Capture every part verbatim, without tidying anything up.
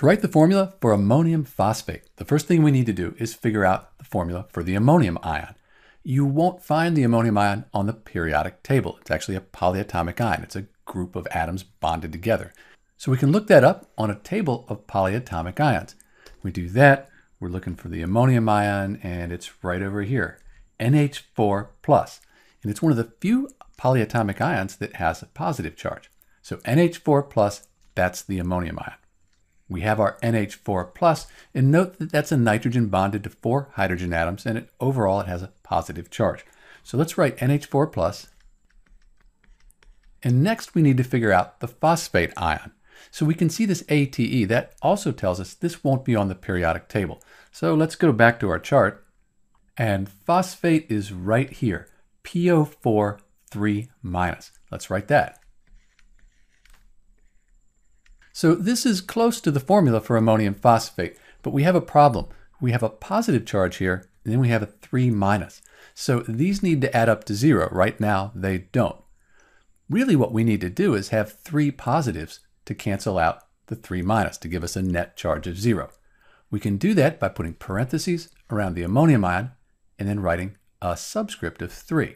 To write the formula for ammonium phosphate, the first thing we need to do is figure out the formula for the ammonium ion. You won't find the ammonium ion on the periodic table. It's actually a polyatomic ion. It's a group of atoms bonded together. So we can look that up on a table of polyatomic ions. We do that, we're looking for the ammonium ion, and it's right over here, N H four plus. And it's one of the few polyatomic ions that has a positive charge. So N H four plus, that's the ammonium ion. We have our N H four plus, and note that that's a nitrogen bonded to four hydrogen atoms, and it, overall it has a positive charge. So let's write N H four plus. And next we need to figure out the phosphate ion. So we can see this A T E, that also tells us this won't be on the periodic table. So let's go back to our chart, and phosphate is right here, P O four three minus. Let's write that. So this is close to the formula for ammonium phosphate, but we have a problem. We have a positive charge here, and then we have a three minus. So these need to add up to zero. Right now, they don't. Really what we need to do is have three positives to cancel out the three minus to give us a net charge of zero. We can do that by putting parentheses around the ammonium ion and then writing a subscript of three.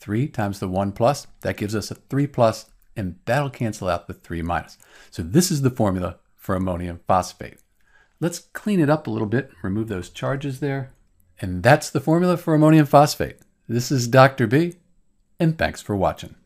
three times the one plus, that gives us a three plus, and that'll cancel out the three minus. So this is the formula for ammonium phosphate. Let's clean it up a little bit, remove those charges there. And that's the formula for ammonium phosphate. This is Doctor B, and thanks for watching.